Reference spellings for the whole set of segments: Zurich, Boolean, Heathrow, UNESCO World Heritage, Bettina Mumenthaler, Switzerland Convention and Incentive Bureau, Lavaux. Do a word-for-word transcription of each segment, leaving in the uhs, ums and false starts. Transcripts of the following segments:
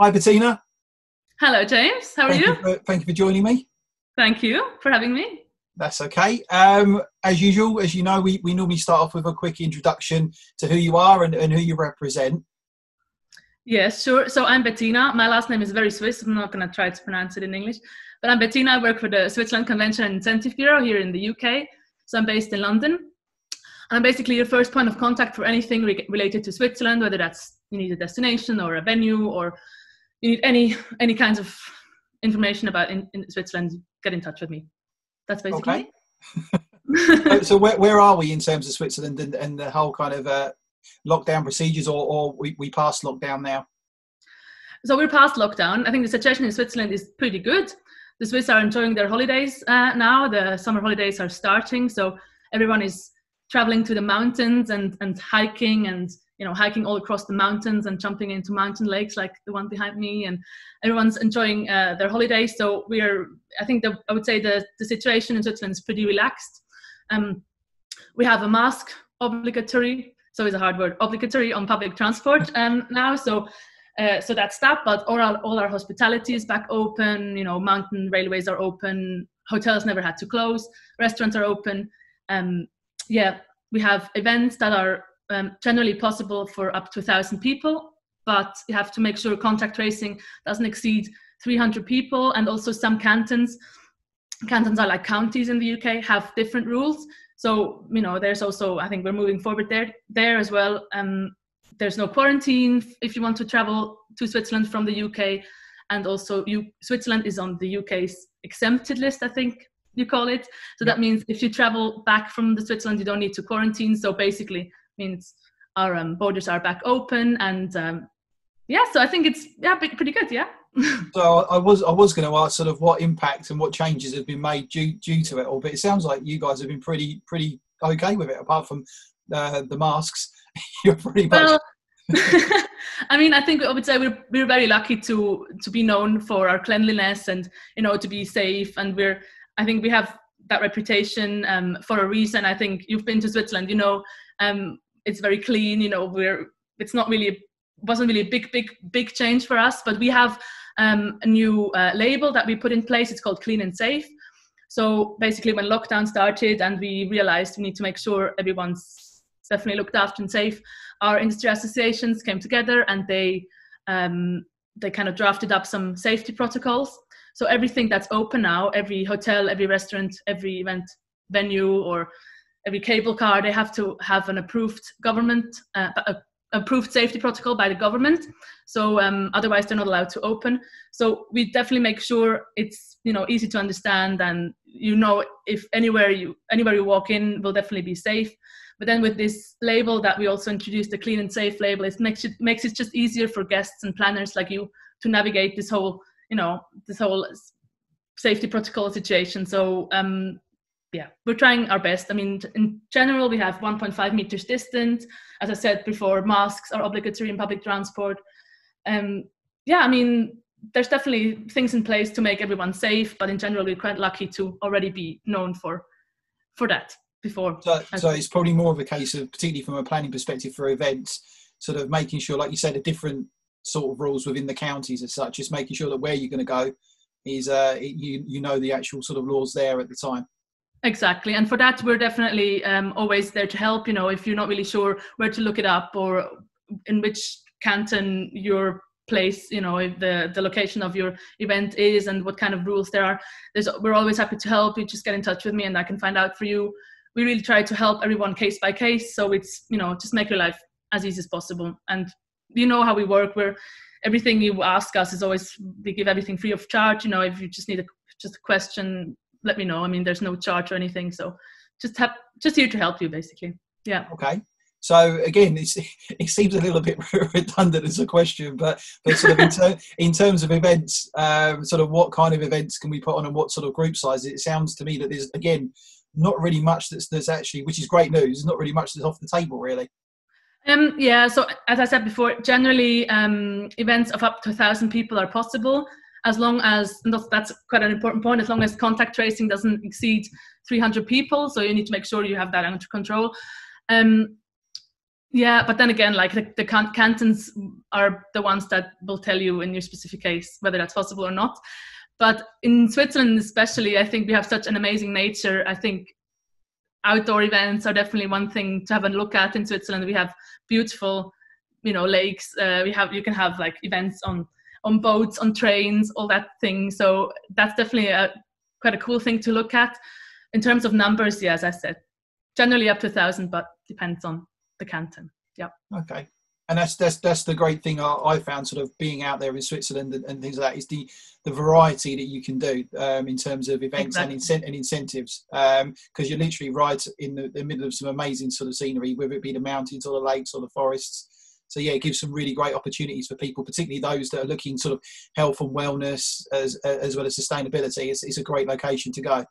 Hi, Bettina. Hello, James. How are thank you? you for, thank you for joining me. Thank you for having me. That's okay. Um, as usual, as you know, we, we normally start off with a quick introduction to who you are and, and who you represent. Yes, sure. So I'm Bettina. My last name is very Swiss. I'm not going to try to pronounce it in English. But I'm Bettina. I work for the Switzerland Convention and Incentive Bureau here in the U K. So I'm based in London. And I'm basically your first point of contact for anything re related to Switzerland, whether that's you need a destination or a venue or you need any, any kinds of information about in, in Switzerland, get in touch with me. That's basically okay. it. So where, where are we in terms of Switzerland and, and the whole kind of... Uh, lockdown procedures, or, or we, we passed lockdown now? So we're past lockdown. I think the situation in Switzerland is pretty good. The Swiss are enjoying their holidays uh, now. The summer holidays are starting, so everyone is traveling to the mountains and, and hiking and, you know, hiking all across the mountains and jumping into mountain lakes like the one behind me, and everyone's enjoying uh, their holidays. So we're, I think the, I would say the, the situation in Switzerland is pretty relaxed. Um, we have a mask obligatory. So it's a hard word, obligatory on public transport um, now. So, uh, so that's that. But all our, all our hospitality is back open. You know, mountain railways are open. Hotels never had to close. Restaurants are open. Um, yeah, we have events that are um, generally possible for up to a thousand people, but you have to make sure contact tracing doesn't exceed three hundred people. And also some cantons, cantons are like counties in the U K, have different rules. So, you know, there's also, I think we're moving forward there, there as well. Um, there's no quarantine if you want to travel to Switzerland from the U K. And also you, Switzerland is on the U K's exempted list, I think you call it. So that means if you travel back from the Switzerland, you don't need to quarantine. So basically it means our um, borders are back open. And um, yeah, so I think it's yeah, pretty good, yeah. So I was I was going to ask sort of what impact and what changes have been made due due to it all, but it sounds like you guys have been pretty pretty okay with it, apart from uh, the masks. You're pretty well. Much... I mean, I think I would say we're we're very lucky to to be known for our cleanliness and you know to be safe, and we're I think we have that reputation um, for a reason. I think you've been to Switzerland, you know, um, it's very clean. You know, we're it's not really wasn't really a big big big change for us, but we have. Um, a new uh, label that we put in place. It's called Clean and Safe. So basically when lockdown started and we realized we need to make sure everyone's definitely looked after and safe, our industry associations came together and they, um, they kind of drafted up some safety protocols. So everything that's open now, every hotel, every restaurant, every event venue or every cable car, they have to have an approved government, uh, a approved safety protocol by the government, so um, otherwise they're not allowed to open. So we definitely make sure it's you know easy to understand, and you know if anywhere you anywhere you walk in will definitely be safe. But then with this label that we also introduced, the Clean and Safe label, it makes it makes it just easier for guests and planners like you to navigate this whole you know this whole safety protocol situation. So um, yeah, we're trying our best. I mean, in general, we have one point five meters distance. As I said before, masks are obligatory in public transport. Um, yeah, I mean, there's definitely things in place to make everyone safe, but in general, we're quite lucky to already be known for, for that before. So, so it's probably more of a case of, particularly from a planning perspective for events, sort of making sure, like you said, a different sort of rules within the counties as such, just making sure that where you're going to go is, uh, you, you know, the actual sort of laws there at the time. Exactly, and for that we're definitely um, always there to help. You know, if you're not really sure where to look it up or in which canton your place, you know, if the the location of your event is and what kind of rules there are, there's we're always happy to help. You just get in touch with me, and I can find out for you. We really try to help everyone case by case, so it's you know just make your life as easy as possible. And you know how we work. We're everything you ask us is always we give everything free of charge. You know, if you just need a just a question. Let me know. I mean, there's no charge or anything, so just have just here to help you, basically. Yeah. Okay. So again, it's, it seems a little bit redundant as a question, but but sort of in, ter in terms of events, um, sort of what kind of events can we put on and what sort of group sizes? It sounds to me that there's again not really much that's that's actually, which is great news. Not really much that's off the table, really. Um. Yeah. So as I said before, generally um, events of up to a thousand people are possible. As long as, and that's quite an important point, as long as contact tracing doesn't exceed three hundred people, so you need to make sure you have that under control. Um, Yeah, but then again, like the, the can- cantons are the ones that will tell you in your specific case whether that's possible or not. But in Switzerland especially, I think we have such an amazing nature. I think outdoor events are definitely one thing to have a look at in Switzerland. We have beautiful, you know, lakes. Uh, we have, you can have like events on, on boats, on trains, all that thing. So that's definitely a, quite a cool thing to look at. In terms of numbers, yeah, as I said, generally up to a thousand, but depends on the canton. Yeah. Okay. And that's that's that's the great thing I, I found, sort of being out there in Switzerland and, and things like that, is the the variety that you can do um, in terms of events. Exactly. and, incent- and incentives, because um, you're literally right in the, the middle of some amazing sort of scenery, whether it be the mountains or the lakes or the forests. So yeah, it gives some really great opportunities for people, particularly those that are looking sort of health and wellness as as well as sustainability. It's it's a great location to go.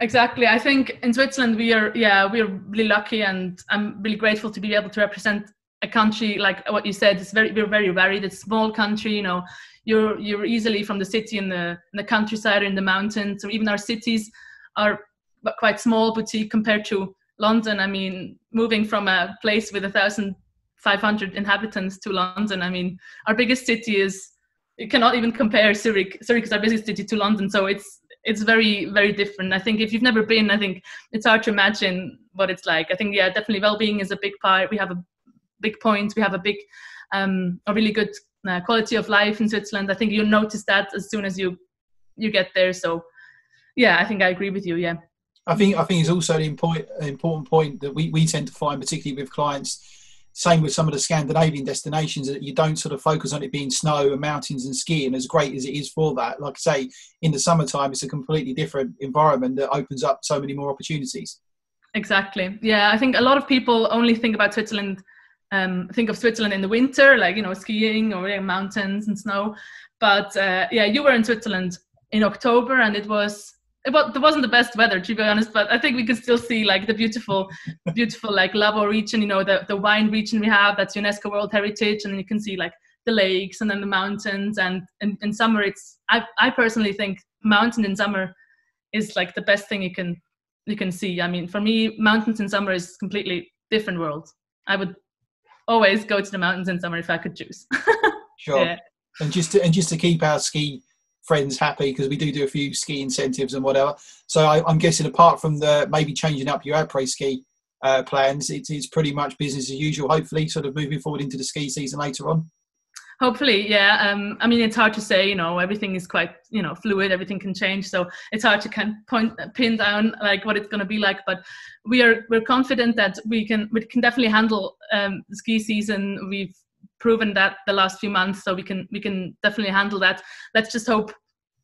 Exactly. I think in Switzerland we are yeah we're really lucky, and I'm really grateful to be able to represent a country like what you said. It's very, we're very varied. It's a small country, you know, you're you're easily from the city and the, in the countryside or in the mountains. So even our cities are quite small boutique compared to London. I mean, moving from a place with fifteen hundred inhabitants to London, I mean, our biggest city is, you cannot even compare Zurich. Zurich is our biggest city to London. So it's it's very, very different. I think if you've never been, I think it's hard to imagine what it's like. I think, yeah, definitely well-being is a big part. We have a big point. We have a big, um, a really good uh, quality of life in Switzerland. I think you notice that as soon as you, you get there. So, yeah, I think I agree with you. Yeah, I think I think it's also an important important point that we, we tend to find, particularly with clients. Same with some of the Scandinavian destinations, that you don't sort of focus on it being snow and mountains and skiing, as great as it is for that. Like I say, in the summertime, it's a completely different environment that opens up so many more opportunities. Exactly. Yeah, I think a lot of people only think about Switzerland. Um, think of Switzerland in the winter, like, you know, skiing or yeah, mountains and snow. But uh, yeah, you were in Switzerland in October, and it was it wasn't the best weather, to be honest. But I think we could still see like the beautiful, beautiful like Lavaux region. You know, the the wine region we have, that's UNESCO World Heritage, and you can see like the lakes and then the mountains. And in, in summer, it's I I personally think mountain in summer is like the best thing you can you can see. I mean, for me, mountains in summer is completely different world. I would always go to the mountains in summer if I could choose. Sure. Yeah. And just to, and just to keep our ski friends happy, because we do do a few ski incentives and whatever. So I, I'm guessing apart from the maybe changing up your après ski uh, plans, it is pretty much business as usual. Hopefully, sort of moving forward into the ski season later on. Hopefully, yeah. Um, I mean, it's hard to say. You know, everything is quite you know fluid. Everything can change, so it's hard to kind of point pin down like what it's going to be like. But we are we're confident that we can we can definitely handle um, the ski season. We've proven that the last few months, so we can we can definitely handle that. Let's just hope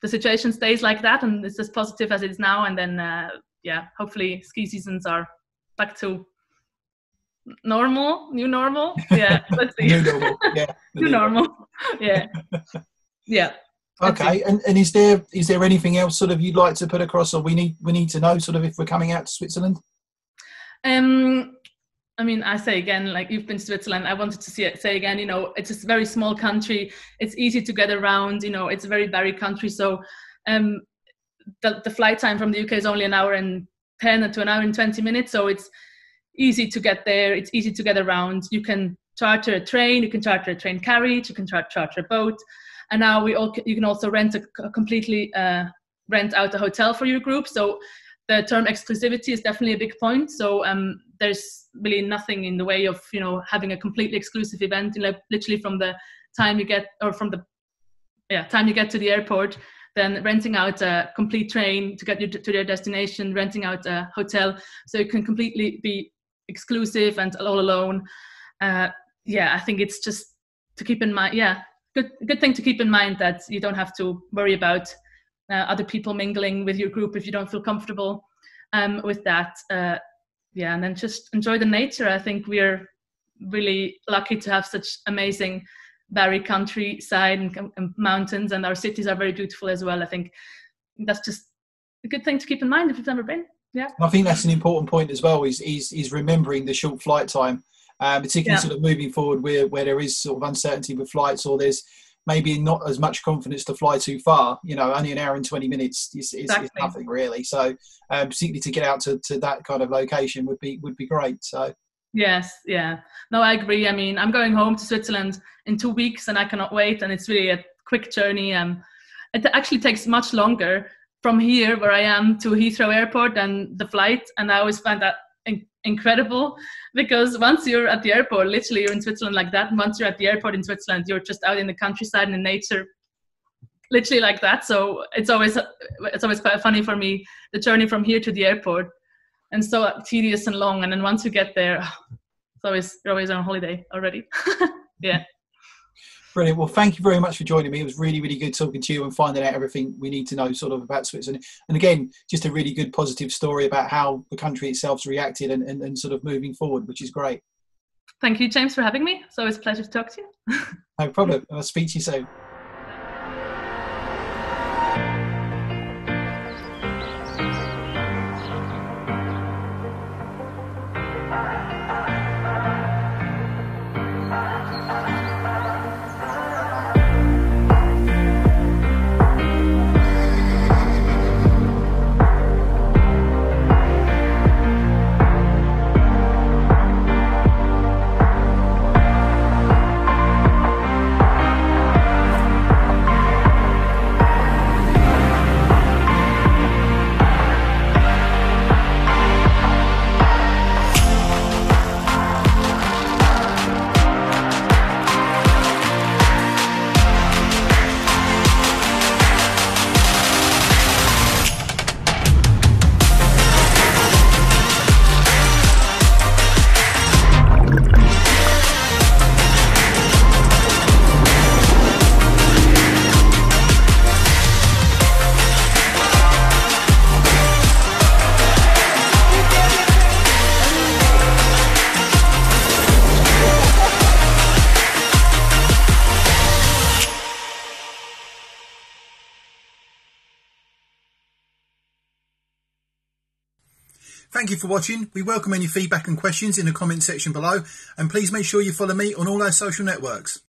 the situation stays like that and it's as positive as it is now. And then, uh, yeah, hopefully ski seasons are back to normal new normal yeah let's see. New normal, yeah. new normal yeah yeah okay and, and is there is there anything else sort of you'd like to put across, or we need we need to know sort of if we're coming out to Switzerland? um I mean, I say again, like you've been to Switzerland, I wanted to see it, say again, you know, it's a very small country, it's easy to get around, you know, it's a very varied country. So um the, the flight time from the U K is only an hour and ten to an hour and twenty minutes, so it's easy to get there, it's easy to get around. You can charter a train, you can charter a train carriage, you can char- charter a boat, and now we all c- you can also rent a, a completely uh, rent out a hotel for your group. So the term exclusivity is definitely a big point. So um, there's really nothing in the way of you know having a completely exclusive event. Like literally from the time you get or from the yeah time you get to the airport, then renting out a complete train to get you to your destination, renting out a hotel, so you can completely be exclusive and all alone. Uh, yeah, I think it's just to keep in mind. Yeah, good good thing to keep in mind that you don't have to worry about uh, other people mingling with your group if you don't feel comfortable um, with that. Uh, yeah, and then just enjoy the nature. I think we're really lucky to have such amazing varied countryside and, and mountains, and our cities are very beautiful as well. I think that's just a good thing to keep in mind if you've never been. Yeah. I think that's an important point as well, is is, is remembering the short flight time, uh, particularly yeah. sort of moving forward where, where there is sort of uncertainty with flights, or there's maybe not as much confidence to fly too far. You know, only an hour and twenty minutes is, is, exactly. is nothing really. So um, particularly to get out to, to that kind of location would be would be great. So Yes, yeah. No, I agree. I mean, I'm going home to Switzerland in two weeks and I cannot wait. And it's really a quick journey. Um, it actually takes much longer from here where I am to Heathrow Airport than the flight. And I always find that in- incredible because once you're at the airport, literally you're in Switzerland like that. And once you're at the airport in Switzerland, you're just out in the countryside and in nature, literally like that. So it's always, it's always quite funny for me, the journey from here to the airport. And so tedious and long. And then once you get there, it's always, you're always on holiday already. Yeah. Brilliant. Well, thank you very much for joining me. It was really, really good talking to you and finding out everything we need to know sort of about Switzerland. And again, just a really good positive story about how the country itself's reacted and, and, and sort of moving forward, which is great. Thank you, James, for having me. It's always a pleasure to talk to you. No problem. I'll speak to you soon. Thank you for watching. We welcome any feedback and questions in the comment section below, and please make sure you follow me on all our social networks.